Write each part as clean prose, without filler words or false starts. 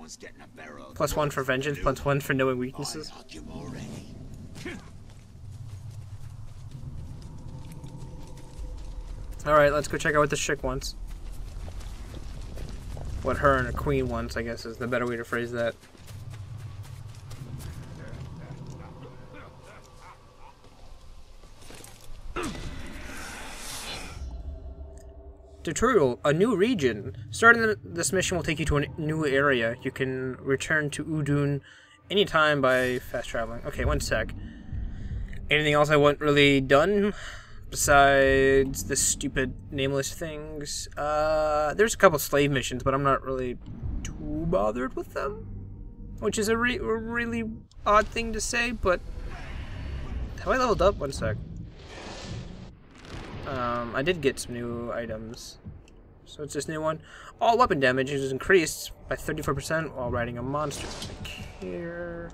Someone's getting a barrel. +1 for vengeance, +1 for knowing weaknesses. Alright, let's go check out what this chick wants. What her and her queen wants, I guess, is the better way to phrase that. Tutorial, a new region. Starting this mission will take you to a new area. You can return to Udun anytime by fast traveling. Okay, one sec. Anything else I want really done besides the stupid nameless things? There's a couple slave missions, but I'm not really too bothered with them. Which is a really odd thing to say, but... Have I leveled up? One sec. I did get some new items. So it's this new one. All weapon damage is increased by 34% while riding a monster. Here.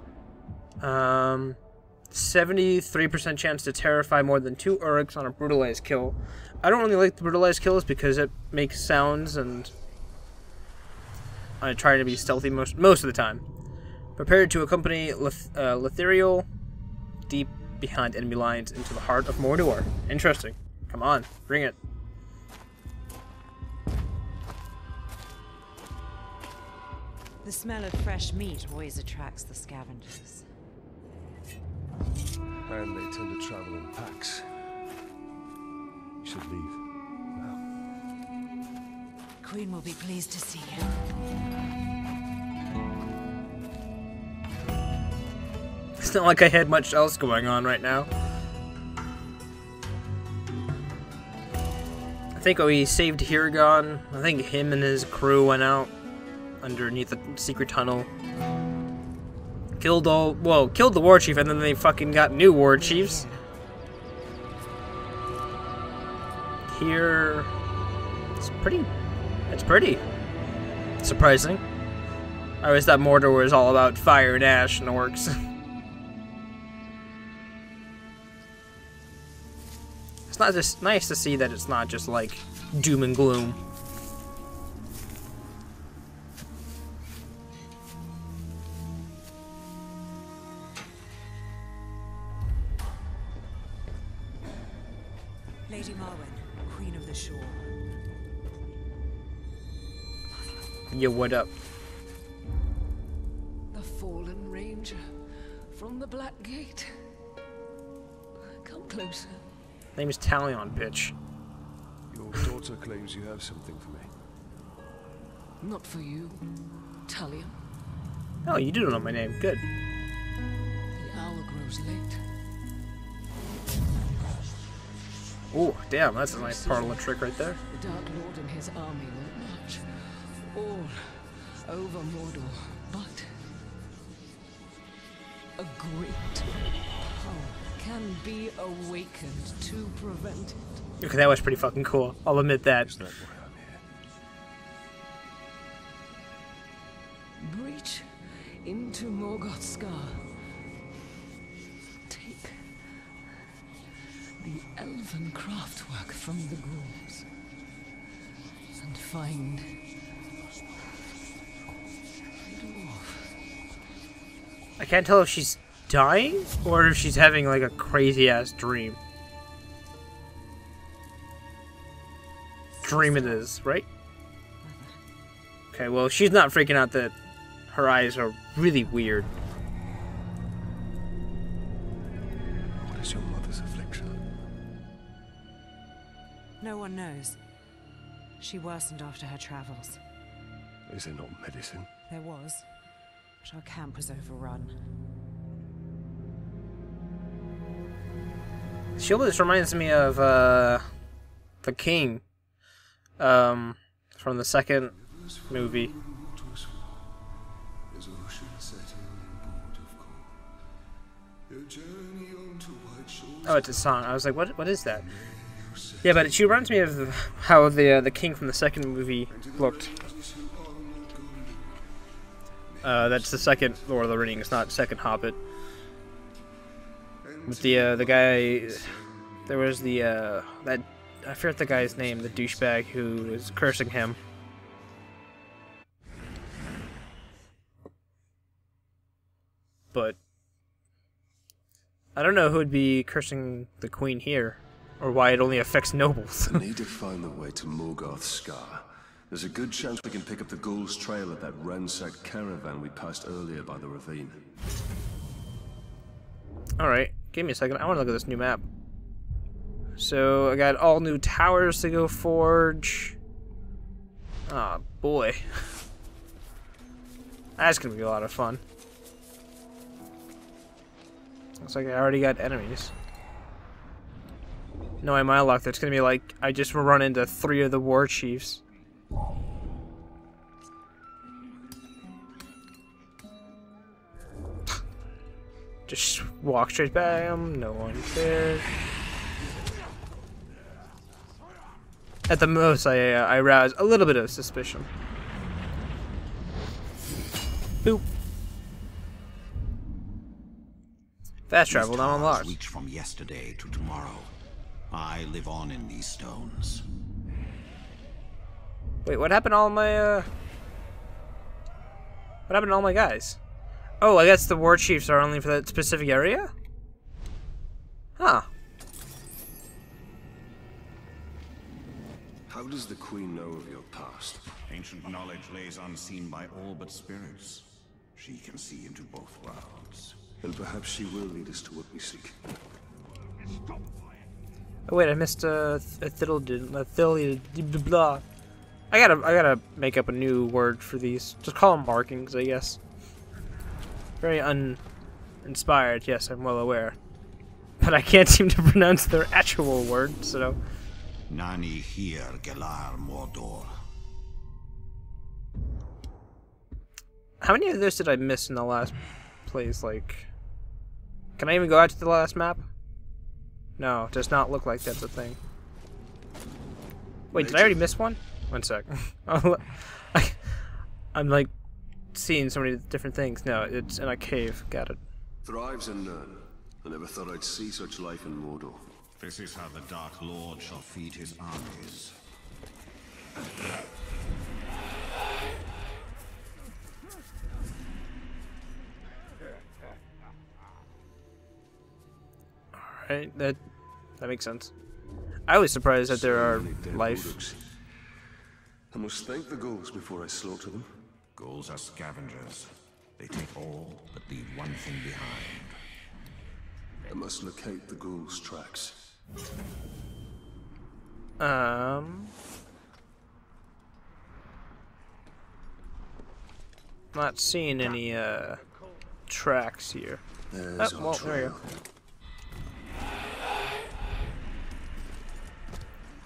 73% chance to terrify more than 2 Uruks on a brutalized kill. I don't really like the brutalized kills because it makes sounds and I try to be stealthy most of the time. Prepared to accompany Litherial deep behind enemy lines into the heart of Mordor. Interesting. Come on, bring it. The smell of fresh meat always attracts the scavengers. And they tend to travel in packs. You should leave now. Queen will be pleased to see you. It's not like I had much else going on right now. I think we saved Hiragon. I think him and his crew went out underneath the secret tunnel. Killed all, well, killed the war chief, and then they fucking got new war chiefs. Here, it's pretty. It's pretty surprising. I always thought Mordor was all about fire and ash and orcs. It's not just nice to see that it's not just like doom and gloom. Lady Marwen, Queen of the Shore. Yo, what up? The fallen ranger from the Black Gate. Come closer. Name is Talion, bitch. Your daughter claims you have something for me. Not for you, Talion. Oh, you do know my name. Good. The hour grows late. Oh, damn, that's a nice parlor trick right there. The Dark Lord and his army will march all over Mordor, but a great power can be awakened to prevent it. Okay, that was pretty fucking cool. I'll admit that. It's not why I'm here. Breach into Morgoth's Scar. Take the elven craftwork from the grooms and find the dwarf. I can't tell if she's dying or if she's having like a crazy ass dream. Dream it is, right? Okay, well, she's not freaking out that her eyes are really weird. What is your mother's affliction? No one knows. She worsened after her travels. Is there not medicine? There was, but our camp was overrun. She always reminds me of the King from the second movie. Oh, it's a song. I was like, what is that? Yeah, but she reminds me of how the King from the second movie looked. That's the second Lord of the Rings, not second Hobbit. With the guy, there was the, that, I forget the guy's name, the douchebag who was cursing him. but I don't know who would be cursing the queen here, or why it only affects nobles. We need to find the way to Morgoth's Scar. There's a good chance we can pick up the ghoul's trail at that ransacked caravan we passed earlier by the ravine. Alright, give me a second. I want to look at this new map. So, I got all new towers to go forge. Ah, boy. That's going to be a lot of fun. Looks like I already got enemies. No, my luck, that's going to be like, I just run into 3 of the war chiefs. Just walk straight by them, no one's there. At the most, I rouse a little bit of suspicion. Boop. Fast travel now unlocked. Weeks from yesterday to tomorrow. I live on in these stones. Wait, what happened to all my what happened to all my guys? Oh, I guess the war chiefs are only for that specific area? Huh. How does the queen know of your past? Ancient knowledge lays unseen by all but spirits. She can see into both worlds. And perhaps she will lead us to what we seek. Oh wait, I missed a blah. I gotta make up a new word for these. Just call them markings, I guess. Very uninspired, yes, I'm well aware. But I can't seem to pronounce their actual word, so... Nani here, Gelar Mordor. How many of those did I miss in the last place, like... Can I even go out to the last map? No, it does not look like that's a thing. Wait, did I already miss one? One sec. I'm like... seen so many different things. No, it's in a cave. Got it. Thrives and none. I never thought I'd see such life in Mordor. This is how the Dark Lord shall feed his armies. Alright, that makes sense. I was surprised that there are life. I must thank the ghouls before I slaughter them. Ghouls are scavengers. They take all, but leave one thing behind. I must locate the ghouls' tracks. Not seeing any tracks here. There's our trail.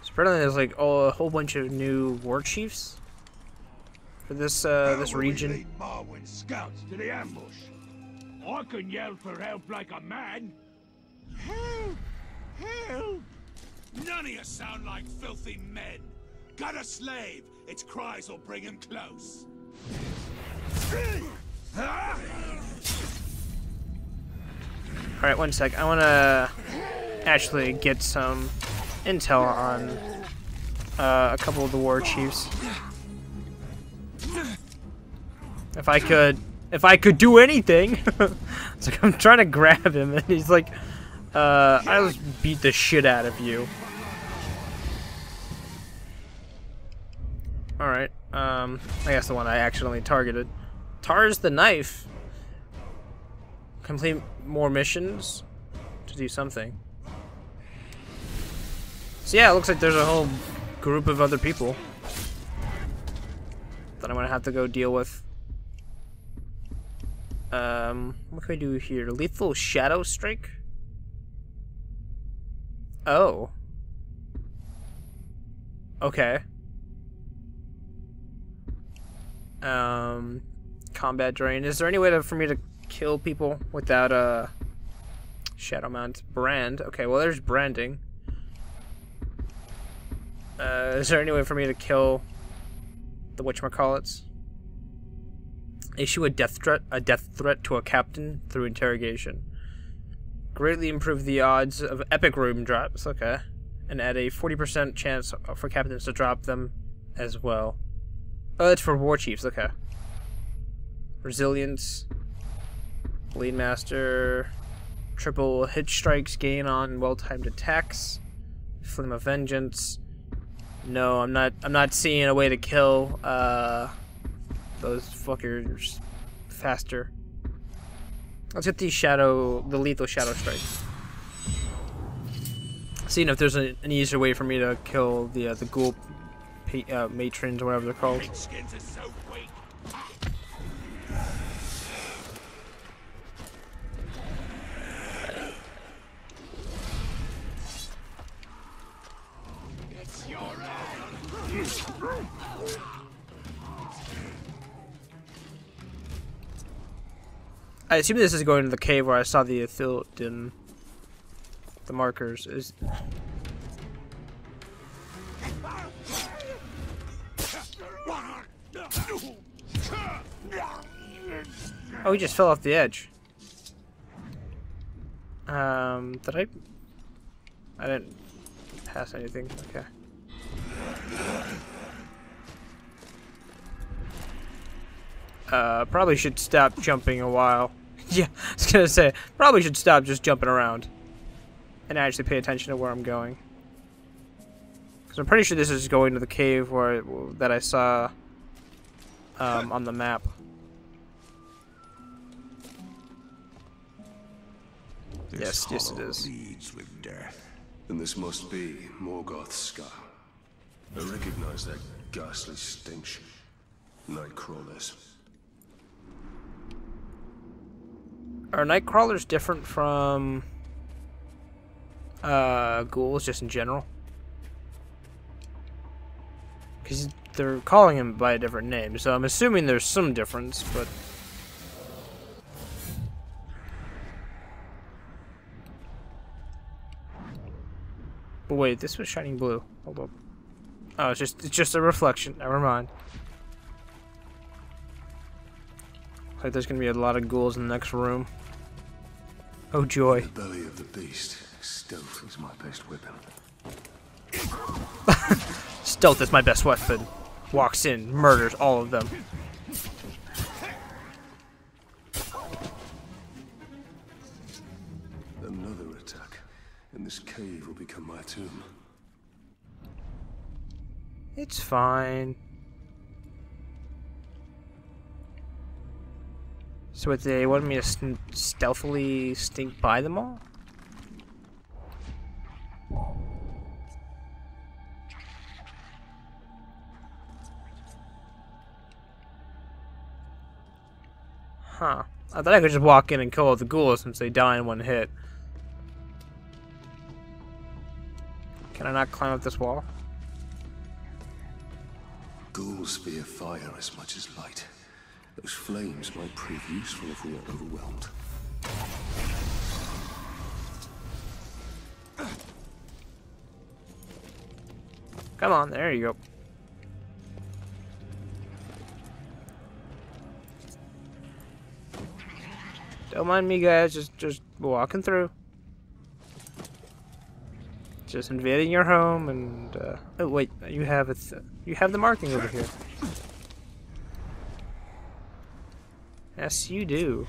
So apparently there's like a whole bunch of new war chiefs. For this this region. Lead Marwen's scouts to the ambush. I can yell for help like a man. Help! Help! None of you sound like filthy men. Got a slave. Its cries will bring him close. All right, one sec. I want to actually get some intel on a couple of the war chiefs. If I could do anything. It's like I'm trying to grab him and he's like, I'll just beat the shit out of you. Alright, I guess the one I accidentally targeted. Tars the Knife. Complete more missions to do something. So yeah, it looks like there's a whole group of other people that I'm gonna have to go deal with. What can we do here? Lethal Shadow Strike? Oh. Okay. Combat Drain. Is there any way for me to kill people without a Shadow Mount? Brand. Okay, well there's branding. Is there any way for me to kill the whatchamacallits? Issue a death threat to a captain through interrogation. Greatly improve the odds of epic room drops, okay. And add a 40% chance for captains to drop them as well. Oh, it's for war chiefs, okay. Resilience. Bleed Master. Triple hit strikes gain on well-timed attacks. Flame of Vengeance. No, I'm not seeing a way to kill those fuckers faster. Let's get these lethal shadow strikes. Seeing if there's an easier way for me to kill the ghoul matrons or whatever they're called. Skins are so weak. It's your own. I assume this is going to the cave where I saw the Ithildin. The markers is. Oh, he just fell off the edge. Did I? I didn't pass anything. Okay. Probably should stop jumping a while. Yeah, I was gonna say probably should stop just jumping around. And actually pay attention to where I'm going. Because I'm pretty sure this is going to the cave where that I saw on the map. This yes, it is. Bleeds with death. And this must be Morgoth's Scar. I recognize that ghastly stench. Nightcrawlers. Are Nightcrawlers different from... ghouls just in general? Because they're calling him by a different name, so I'm assuming there's some difference, but... But wait, this was shining blue. Hold up. Oh, it's just a reflection. Never mind. Looks like there's gonna be a lot of ghouls in the next room. Oh joy. The belly of the beast. Stealth is my best weapon. Stealth is my best weapon. Walks in, murders all of them. Another attack, and this cave will become my tomb. It's fine. So what, they wanted me to stealthily sneak by them all? Huh. I thought I could just walk in and kill all the ghouls since they die in one hit. Can I not climb up this wall? Ghouls fear fire as much as light. Those flames might prove useful if we are overwhelmed. Come on, there you go. Don't mind me, guys. Just walking through. Just invading your home, and oh wait, you have the marking over here. Yes, you do.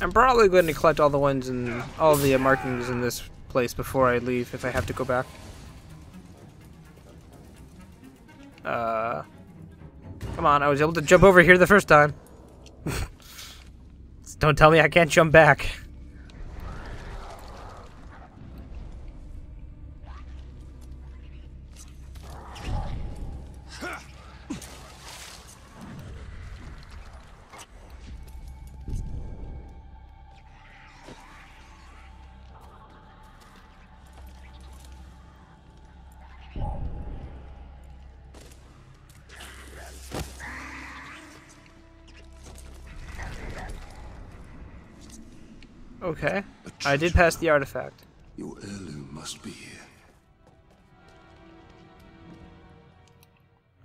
I'm probably going to collect all the ones and all the markings in this place before I leave, if I have to go back. Come on, I was able to jump over here the first time. Don't tell me I can't jump back. Okay, I did pass the artifact. Your heirloom must be here.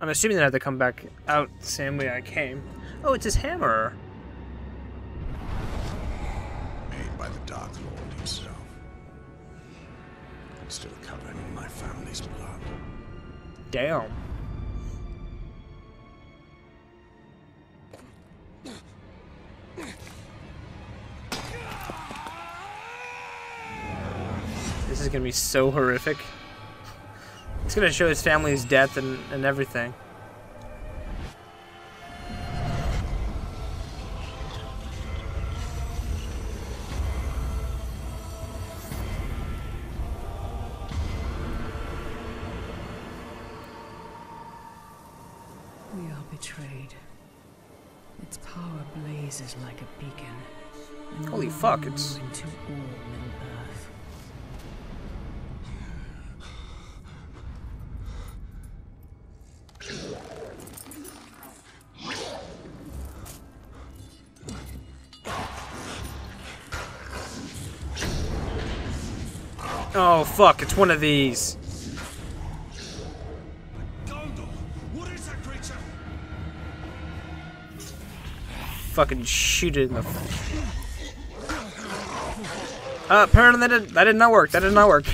I'm assuming that I have to come back out the same way I came. Oh, it's his hammer. Made by the Dark Lord himself. still covering my family's blood. Damn. This is gonna be so horrific. It's gonna show his family's death and everything. We are betrayed. Its power blazes like a beacon. And holy fuck, it's into all middle earth. Oh fuck, it's one of these. What is that creature? Fucking shoot it in the apparently that did not work. That did not work.